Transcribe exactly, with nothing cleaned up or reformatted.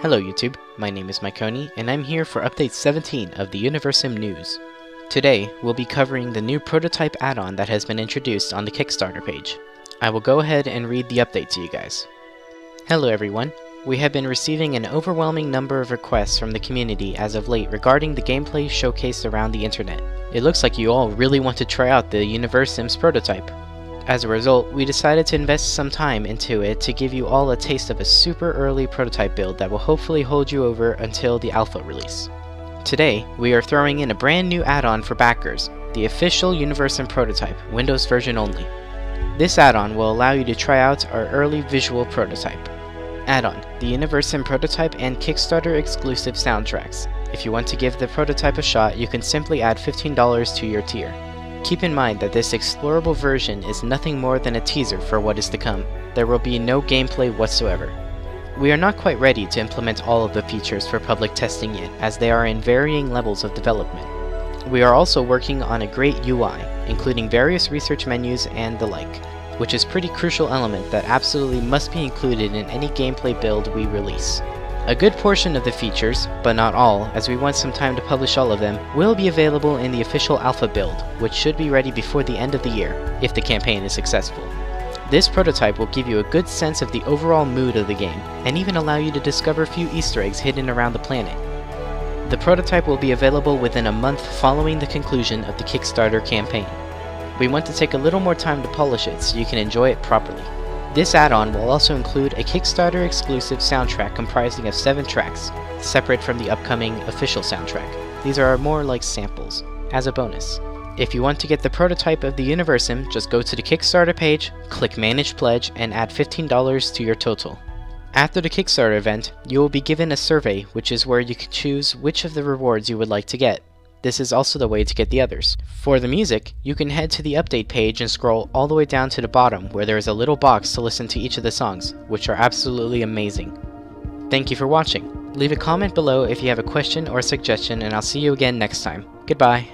Hello YouTube, my name is Maiconi, and I'm here for update seventeen of the Universim news. Today, we'll be covering the new prototype add-on that has been introduced on the Kickstarter page. I will go ahead and read the update to you guys. Hello everyone, we have been receiving an overwhelming number of requests from the community as of late regarding the gameplay showcased around the internet. It looks like you all really want to try out the Universim's prototype. As a result, we decided to invest some time into it to give you all a taste of a super early prototype build that will hopefully hold you over until the alpha release. Today, we are throwing in a brand new add-on for backers, the official Universim prototype, Windows version only. This add-on will allow you to try out our early visual prototype. Add-on, the Universim prototype and Kickstarter exclusive soundtracks. If you want to give the prototype a shot, you can simply add fifteen dollars to your tier. Keep in mind that this explorable version is nothing more than a teaser for what is to come. There will be no gameplay whatsoever. We are not quite ready to implement all of the features for public testing yet, as they are in varying levels of development. We are also working on a great U I, including various research menus and the like, which is a pretty crucial element that absolutely must be included in any gameplay build we release. A good portion of the features, but not all, as we want some time to publish all of them, will be available in the official alpha build, which should be ready before the end of the year, if the campaign is successful. This prototype will give you a good sense of the overall mood of the game, and even allow you to discover a few Easter eggs hidden around the planet. The prototype will be available within a month following the conclusion of the Kickstarter campaign. We want to take a little more time to polish it so you can enjoy it properly. This add-on will also include a Kickstarter exclusive soundtrack comprising of seven tracks, separate from the upcoming official soundtrack. These are more like samples, as a bonus. If you want to get the prototype of the Universim, just go to the Kickstarter page, click Manage Pledge, and add fifteen dollars to your total. After the Kickstarter event, you will be given a survey, which is where you can choose which of the rewards you would like to get. This is also the way to get the others. For the music, you can head to the update page and scroll all the way down to the bottom where there is a little box to listen to each of the songs, which are absolutely amazing. Thank you for watching. Leave a comment below if you have a question or suggestion, and I'll see you again next time. Goodbye.